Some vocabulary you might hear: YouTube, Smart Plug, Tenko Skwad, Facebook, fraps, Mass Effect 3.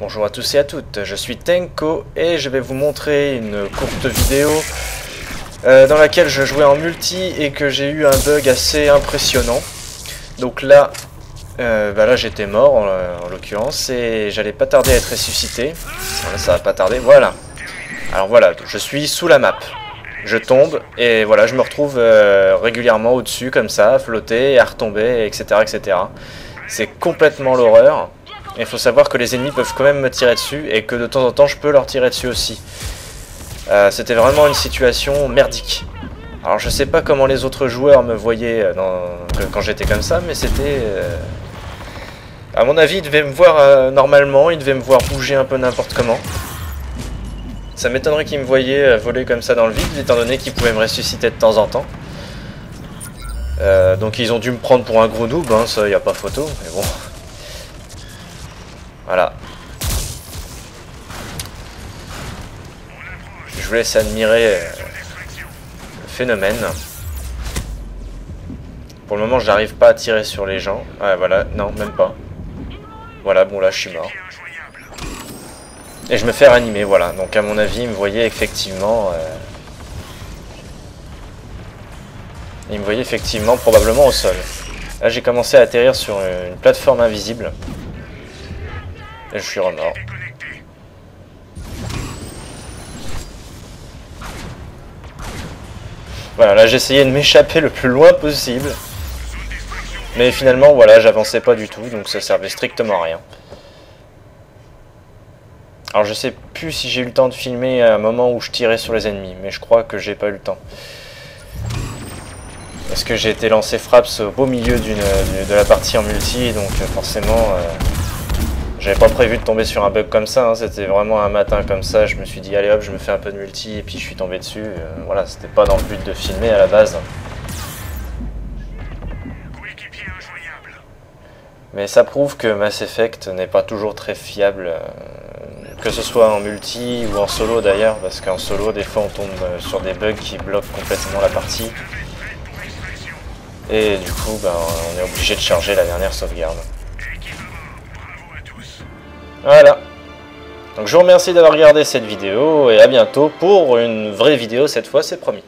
Bonjour à tous et à toutes, je suis Tenko et je vais vous montrer une courte vidéo dans laquelle je jouais en multi et que j'ai eu un bug assez impressionnant. Donc là, là j'étais mort en l'occurrence et j'allais pas tarder à être ressuscité. Là, ça va pas tarder, voilà. Alors voilà, je suis sous la map. Je tombe et voilà, je me retrouve régulièrement au-dessus comme ça, à flotter, à retomber, etc. etc. C'est complètement l'horreur. Il faut savoir que les ennemis peuvent quand même me tirer dessus et que de temps en temps je peux leur tirer dessus aussi. C'était vraiment une situation merdique. Alors je sais pas comment les autres joueurs me voyaient quand j'étais comme ça, mais c'était... À mon avis, ils devaient me voir normalement, ils devaient me voir bouger un peu n'importe comment. Ça m'étonnerait qu'ils me voyaient voler comme ça dans le vide, étant donné qu'ils pouvaient me ressusciter de temps en temps. Donc ils ont dû me prendre pour un gros noob, hein, ça y a pas photo, mais bon. Voilà. Je vous laisse admirer le phénomène. Pour le moment, j'arrive pas à tirer sur les gens. Ouais, voilà, non, même pas. Voilà, bon là, je suis mort. Et je me fais ranimer, voilà. Donc à mon avis, ils me voyaient effectivement... Ils me voyaient effectivement probablement au sol. Là, j'ai commencé à atterrir sur une plateforme invisible. Et je suis remort. Voilà, là, j'essayais de m'échapper le plus loin possible. Mais finalement, voilà, j'avançais pas du tout, donc ça servait strictement à rien. Alors je sais plus si j'ai eu le temps de filmer à un moment où je tirais sur les ennemis, mais je crois que j'ai pas eu le temps. Parce que j'ai été lancé fraps au beau milieu de la partie en multi, donc forcément j'avais pas prévu de tomber sur un bug comme ça, hein. C'était vraiment un matin comme ça, je me suis dit allez hop, je me fais un peu de multi et puis je suis tombé dessus. Voilà, c'était pas dans le but de filmer à la base. Mais ça prouve que Mass Effect n'est pas toujours très fiable, que ce soit en multi ou en solo d'ailleurs, parce qu'en solo des fois on tombe sur des bugs qui bloquent complètement la partie. Et du coup ben, on est obligé de charger la dernière sauvegarde. Voilà. Donc je vous remercie d'avoir regardé cette vidéo et à bientôt pour une vraie vidéo, cette fois c'est promis.